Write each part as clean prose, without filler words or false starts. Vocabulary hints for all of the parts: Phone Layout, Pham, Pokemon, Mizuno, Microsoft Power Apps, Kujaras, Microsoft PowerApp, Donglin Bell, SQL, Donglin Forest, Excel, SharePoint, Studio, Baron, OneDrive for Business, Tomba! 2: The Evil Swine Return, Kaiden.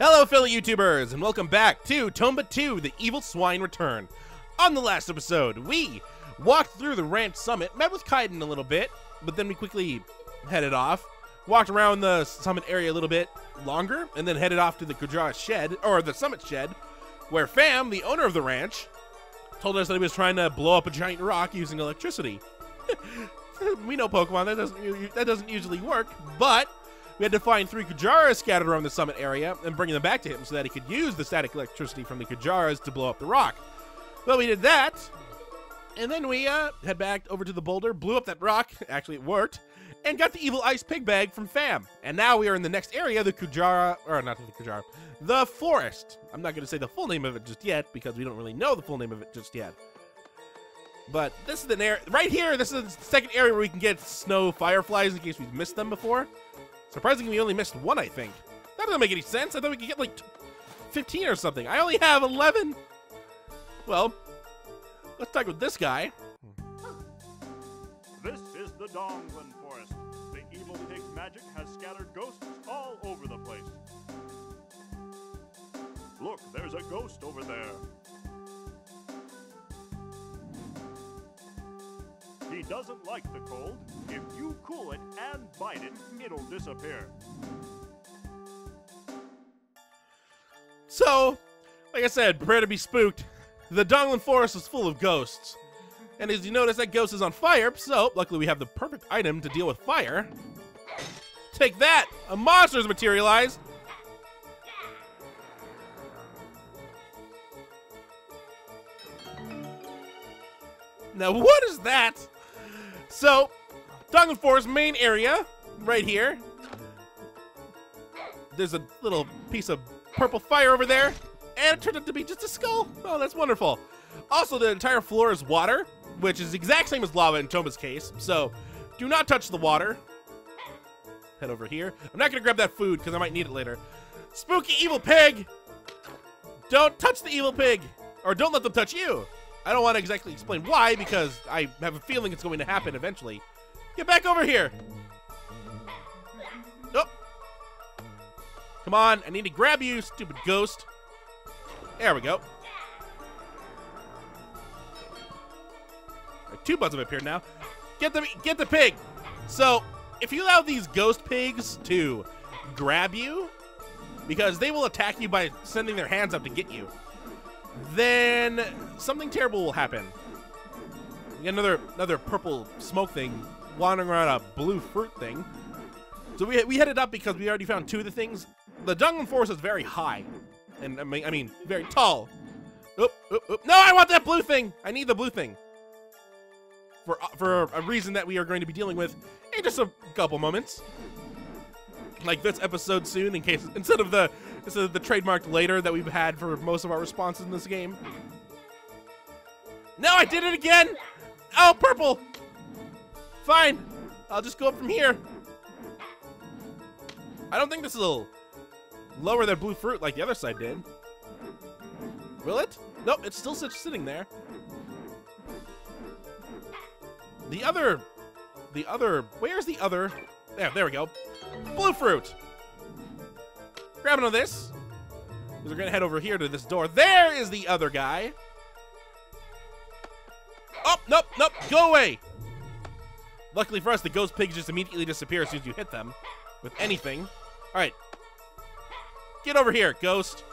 Hello Philly YouTubers, and welcome back to Tomba 2: The Evil Swine Return. On the last episode, we walked through the ranch summit, met with Kaiden a little bit, but then we quickly headed off, walked around the summit area a little bit longer, and then headed off to the Kujaras shed, or the summit shed, where Pham, the owner of the ranch, told us that he was trying to blow up a giant rock using electricity. We know Pokemon, that doesn't usually work, but we had to find 3 Kujaras scattered around the summit area and bring them back to him so that he could use the static electricity from the Kujaras to blow up the rock. Well, we did that, and then we head back over to the boulder, blew up that rock, actually it worked, and got the evil ice pig bag from Pham. And now we are in the next area, the forest. I'm not going to say the full name of it just yet, because we don't really know the full name of it just yet. But this is the area, right here, this is the second area where we can get snow fireflies in case we've missed them before. Surprisingly, we only missed one, I think. That doesn't make any sense. I thought we could get, like, 15 or something. I only have 11. Well, let's talk with this guy. This is the Donglin Forest. The evil pig magic has scattered ghosts all over the place. Look, there's a ghost over there. He doesn't like the cold. If you cool it and bite it, it'll disappear. So, like I said, prepare to be spooked. The Donglin Forest is full of ghosts. And as you notice, that ghost is on fire, so luckily we have the perfect item to deal with fire. Take that! A monster's materialized! Now, what is that? So, Donglin Forest main area, right here. There's a little piece of purple fire over there, and it turned out to be just a skull. Oh, that's wonderful. Also, the entire floor is water, which is the exact same as lava in Tomba's case, so do not touch the water. Head over here. I'm not gonna grab that food, because I might need it later. Spooky evil pig! Don't touch the evil pig! Or don't let them touch you! I don't want to exactly explain why, because I have a feeling it's going to happen eventually. Get back over here! Nope. Oh. Come on, I need to grab you, stupid ghost. There we go. Right, 2 buds have appeared now. Get the pig! So, if you allow these ghost pigs to grab you, because they will attack you by sending their hands up to get you, then something terrible will happen. You get another purple smoke thing wandering around, a blue fruit thing. So we headed up because we already found 2 of the things. The Donglin Forest is very high, and I mean very tall. Oop, oop, oop. No, I want that blue thing. I need the blue thing for a reason that we are going to be dealing with in just a couple moments. Like this episode soon, in case instead of the trademarked later that we've had for most of our responses in this game. No, I did it again! Oh, purple! Fine, I'll just go up from here. I don't think this will lower that blue fruit like the other side did. Will it? Nope, it's still sitting there. Where's the other? There we go. Blue fruit! Grabbing on this. We're gonna head over here to this door. There is the other guy. Oh, nope, nope, go away! Luckily for us, the ghost pigs just immediately disappear as soon as you hit them with anything. Alright. Get over here, ghost.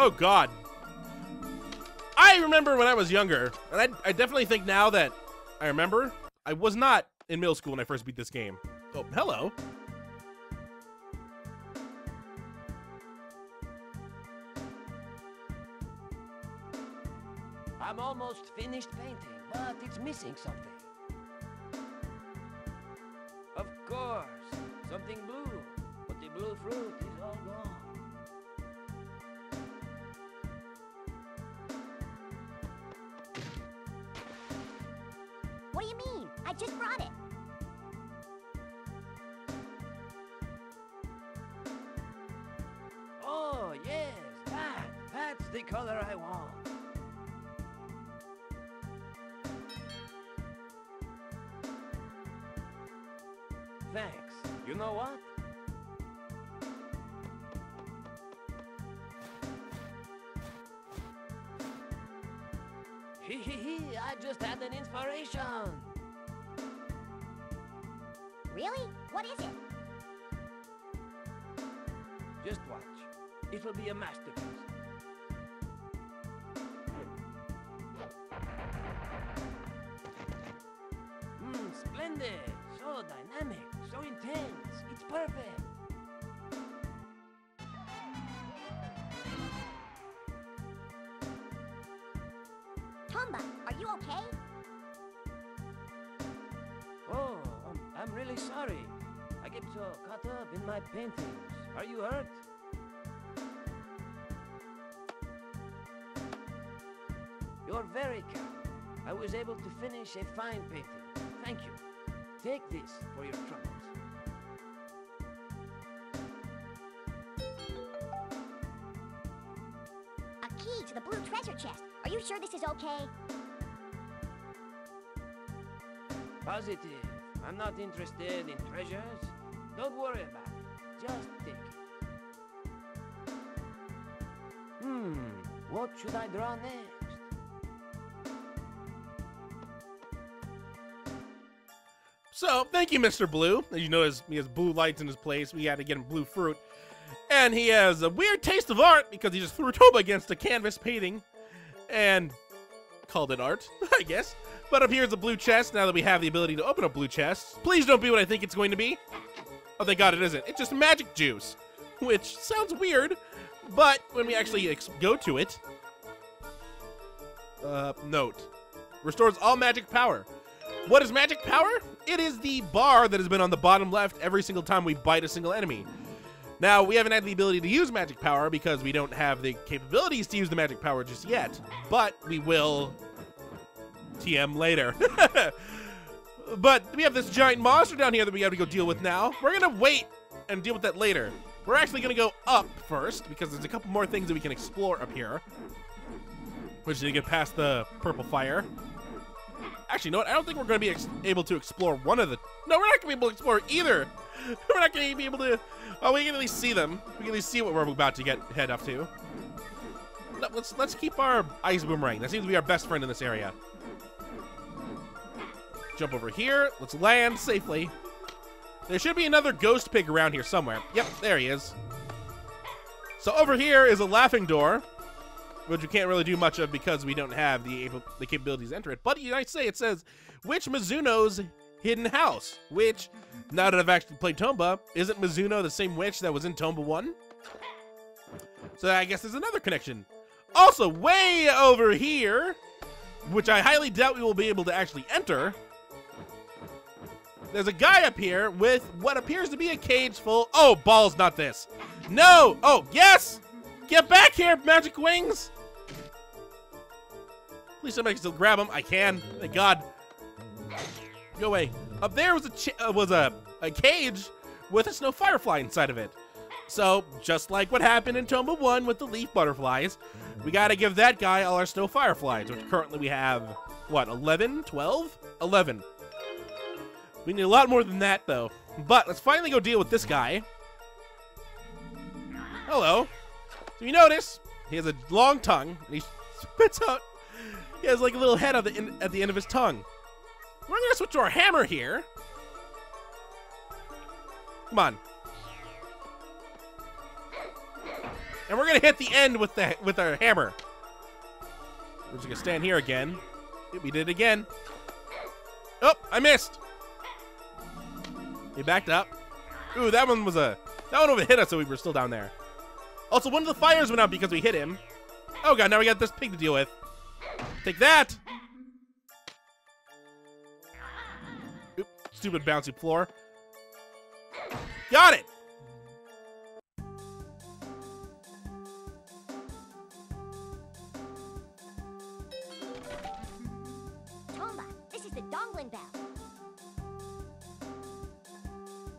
Oh God. I remember when I was younger, and I definitely think now that I remember, I was not in middle school when I first beat this game. Oh, hello. I'm almost finished painting, but it's missing something. Of course, something blue, but the blue fruit is all gone. What do you mean? I just brought it. is the color I want. Thanks. You know what? Hee, I just had an inspiration. Really? What is it? Just watch. It'll be a masterpiece. Splendid. So dynamic. So intense. It's perfect. Tomba, are you okay? Oh, I'm really sorry. I get so caught up in my paintings. Are you hurt? You're very kind. I was able to finish a fine painting. Thank you. Take this for your troubles. A key to the blue treasure chest. Are you sure this is okay? Positive. I'm not interested in treasures. Don't worry about it. Just take it. What should I draw next? So, thank you, Mr. Blue. As you notice, he has blue lights in his place. We had to get him blue fruit. And he has a weird taste of art because he just threw Tomba against a canvas painting and called it art, I guess. But up here is a blue chest. Now that we have the ability to open up blue chests, please don't be what I think it's going to be. Oh, thank God it isn't. It's just magic juice, which sounds weird, but when we actually go to it, note, restores all magic power. What is magic power? It is the bar that has been on the bottom left every single time we bite a single enemy. Now, we haven't had the ability to use magic power because we don't have the capabilities to use the magic power just yet, but we will TM later. But we have this giant monster down here that we have to go deal with now. We're gonna wait and deal with that later. We're actually gonna go up first because there's a couple more things that we can explore up here. We just need to get past the purple fire. Actually, you know what? I don't think we're going to be able to explore one of the... No, we're not going to be able to explore either. We're not going to be able to... Oh, we can at least see them. We can at least see what we're about to head up to. No, let's keep our ice boomerang. That seems to be our best friend in this area. Jump over here. Let's land safely. There should be another ghost pig around here somewhere. Yep, there he is. So over here is a laughing door, which we can't really do much of because we don't have the capabilities to enter it. But I say it says, which Mizuno's hidden house? Which, now that I've actually played Tomba, isn't Mizuno the same witch that was in Tomba 1? So I guess there's another connection. Also, way over here, which I highly doubt we will be able to actually enter, there's a guy up here with what appears to be a cage full... Oh, balls, not this. No! Oh, yes! Get back here, magic wings! Please, somebody can still grab him. I can. Thank God. Go away. Up there was a cage with a snow firefly inside of it. So, just like what happened in Tomba 1 with the leaf butterflies, we gotta give that guy all our snow fireflies, which currently we have, what, 11? 12? 11. We need a lot more than that, though. But let's finally go deal with this guy. Hello. So you notice, he has a long tongue, and he spits out, he has like a little head at the end of his tongue. We're gonna switch to our hammer here. Come on. And we're gonna hit the end with our hammer. We're just gonna stand here again. We did it again. Oh, I missed. He backed up. Ooh, that one overhit us, so we were still down there. Also, one of the fires went out because we hit him. Oh God, now we got this pig to deal with. Take that! Oop, stupid bouncy floor. Got it! Tomba, this is the Donglin Bell.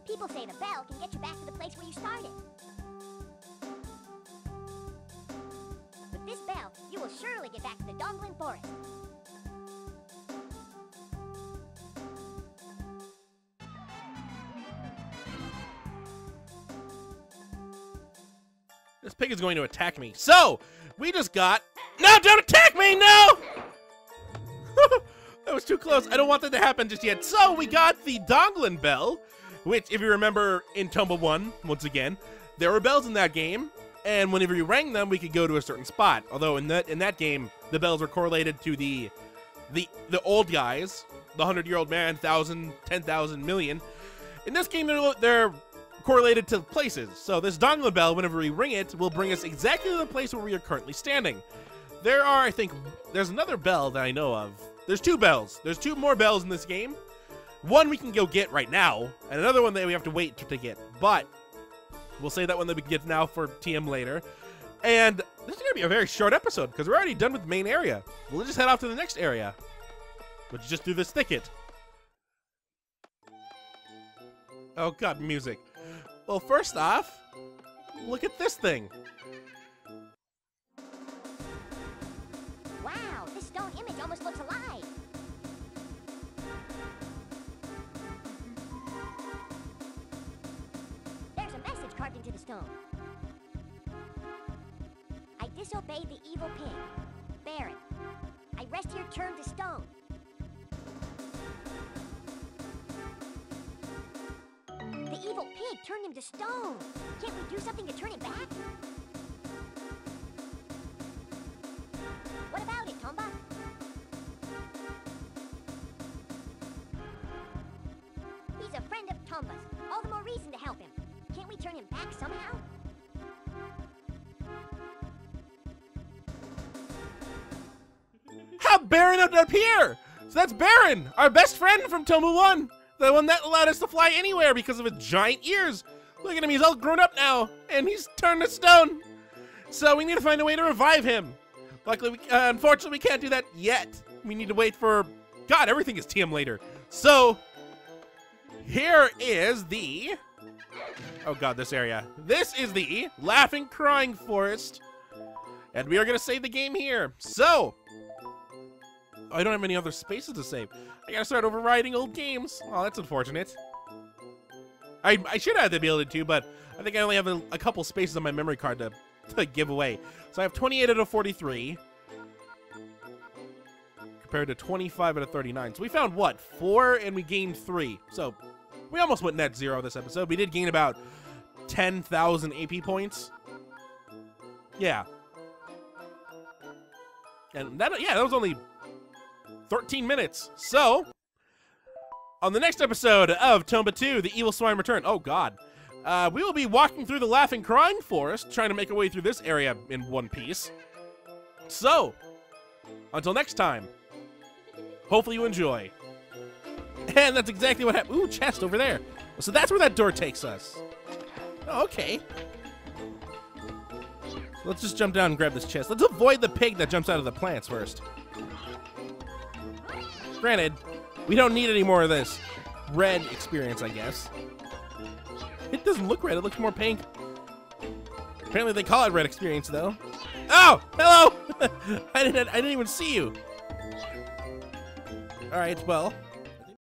People say the bell can get you back to the place where you started. forth. This pig is going to attack me. So, we just got... No, don't attack me! No! That was too close. I don't want that to happen just yet. So, we got the Donglin Bell, which, if you remember in Tomba 1, once again, there were bells in that game, and whenever you rang them, we could go to a certain spot. Although, in that game, the bells were correlated to the old guys, the 100-year-old man, 1,000, 10,000, million. In this game, they're correlated to places. So this Donglin Bell, whenever we ring it, will bring us exactly to the place where we are currently standing. There are, I think, there's another bell that I know of. There's two bells. There's two more bells in this game. One we can go get right now, and another one that we have to wait to get. But we'll save that one that we can get now for TM later. And this is going to be a very short episode, because we're already done with the main area. We'll just head off to the next area, which is just through this thicket. Oh god, music. Well, first off, look at this thing. Wow, this stone image almost looks alive. There's a message carved into the stone. I disobeyed the evil pig, Baron. I rest here turned to stone. The evil pig turned him to stone. Can't we do something to turn it back? What about it, Tomba? He's a friend of Tomba's. All the more reason to help him. Can't we turn him back somehow? How Baron up here! So that's Baron, our best friend from Tomba 1. The one that allowed us to fly anywhere because of his giant ears. Look at him, he's all grown up now, and he's turned to stone. So we need to find a way to revive him. Luckily, unfortunately, we can't do that yet. We need to wait for... God, everything is TM later. So, here is the... Oh god, this area. This is the Laughing Crying Forest. And we are going to save the game here. So... I don't have any other spaces to save. I gotta start overriding old games. Oh, that's unfortunate. I should have the ability to, but I think I only have a couple spaces on my memory card to give away. So I have 28 out of 43. Compared to 25 out of 39. So we found, what, 4 and we gained 3. So we almost went net zero this episode. We did gain about 10,000 AP points. Yeah. And that was only... 13 minutes. So, on the next episode of Tomba 2, The Evil Swine Return, oh god, we will be walking through the Laughing Crying Forest, trying to make our way through this area in one piece. So, until next time, hopefully you enjoy. And that's exactly what happened. Ooh, chest over there. So that's where that door takes us. Oh, okay. So let's just jump down and grab this chest. Let's avoid the pig that jumps out of the plants first. Granted, we don't need any more of this red experience, I guess. It doesn't look red, it looks more pink. Apparently they call it red experience, though. Oh, hello! I didn't even see you. All right, well...